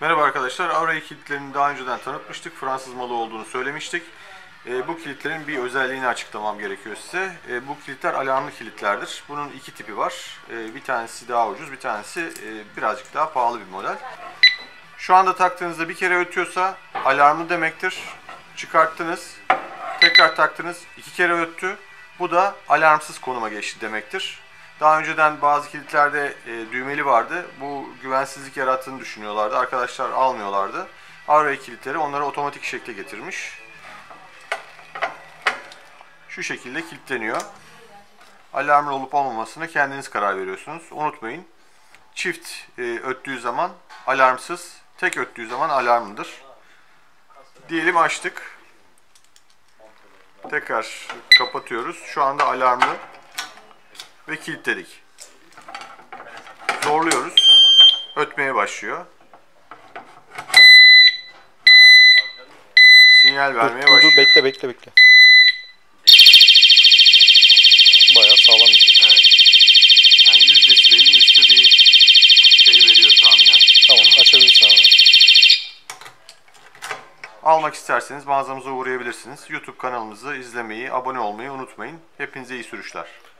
Merhaba arkadaşlar, Auvray kilitlerini daha önceden tanıtmıştık, Fransız malı olduğunu söylemiştik. Bu kilitlerin bir özelliğini açıklamam gerekiyor size. Bu kilitler alarmlı kilitlerdir. Bunun iki tipi var. Bir tanesi daha ucuz, bir tanesi birazcık daha pahalı bir model. Şu anda taktığınızda bir kere ötüyorsa alarmlı demektir. Çıkarttınız, tekrar taktınız, iki kere öttü. Bu da alarmsız konuma geçti demektir. Daha önceden bazı kilitlerde düğmeli vardı. Bu güvensizlik yarattığını düşünüyorlardı. Arkadaşlar almıyorlardı. Auvray kilitleri onları otomatik şekle getirmiş. Şu şekilde kilitleniyor. Alarmın olup olmamasına kendiniz karar veriyorsunuz. Unutmayın. Çift öttüğü zaman alarmsız, tek öttüğü zaman alarmlıdır. Diyelim açtık. Tekrar kapatıyoruz. Şu anda alarmlı. Ve kilitledik. Zorluyoruz. Ötmeye başlıyor. Sinyal vermeye başlıyor. Dur, bekle. Bayağı sağlam bir şey. Evet. Yani 100 desibelin üstü bir şey veriyor tahminen. Tamam, açabilirsin abi. Almak isterseniz mağazamıza uğrayabilirsiniz. YouTube kanalımızı izlemeyi, abone olmayı unutmayın. Hepinize iyi sürüşler.